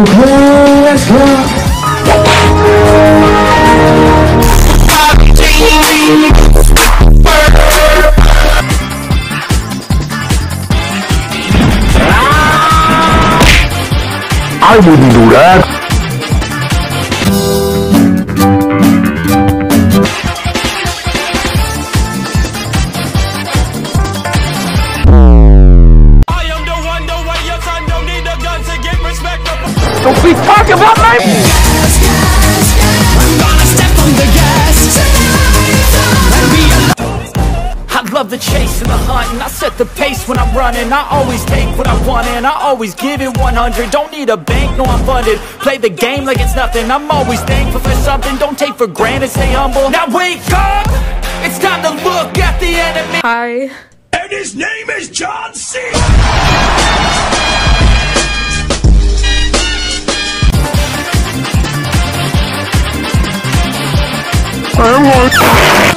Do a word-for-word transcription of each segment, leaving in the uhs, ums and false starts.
Okay, let's go. I wouldn't do that. I am the one, the way your son don't need a gun to get respect. Don't be talking about my gas, gas, gas. I'm gonna step on the gas. I love the chase and the hunt, and I set the pace when I'm running. I always take what I want and I always give it one hundred. Don't need a bank, no I'm funded. Play the game like it's nothing. I'm always thankful for something. Don't take for granted, stay humble. Now wake up! It's time to look at the enemy. Hi. And his name is John Cena! Spider-Man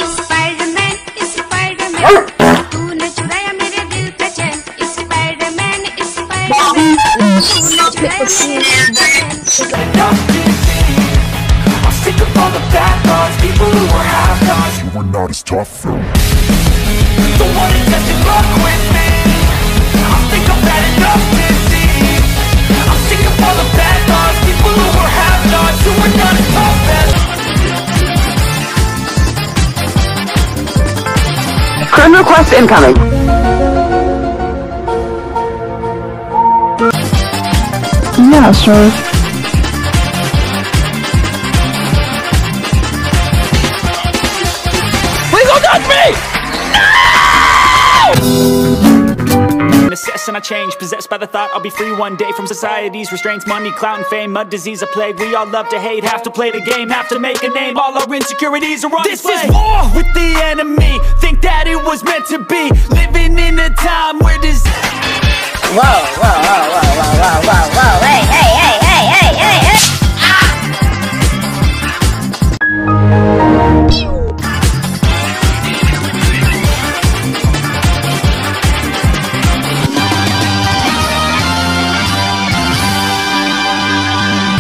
is Spider-Man. तूने चुराया मेरे दिल का चैन. Spider-Man is Spider-Man. तूने चुराया मेरे दिल का चैन. I'm sick of all the bad thoughts, people who are half thoughts. You were not as tough though. The one who doesn't fuck with me. I think I'm bad enough to see. I'm sick of all the bad thoughts, people who are half thoughts. You were not as tough as. Friend request incoming. Yeah, sure. Please don't touch me! No! Obsessed and I change, possessed by the thought I'll be free one day from society's restraints. Money, clout, and fame, mud, disease, a plague. We all love to hate, have to play the game, have to make a name. All our insecurities are on this display. This is war with the enemy. Think that it was meant to be. Living in a time where this. Whoa, whoa, whoa, whoa, whoa, whoa, whoa, whoa, hey, hey, hey, hey, hey, hey, hey. Ah!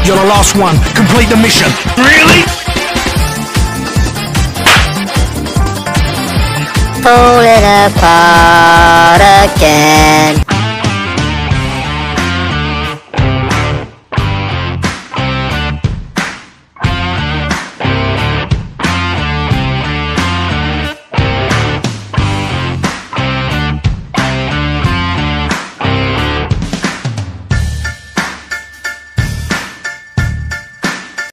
You're the last one. Complete the mission. Really? Pull it apart again.